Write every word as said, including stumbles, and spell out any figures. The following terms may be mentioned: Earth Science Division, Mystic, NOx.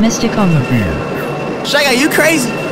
Mystic on the beat. Shaggy, you crazy?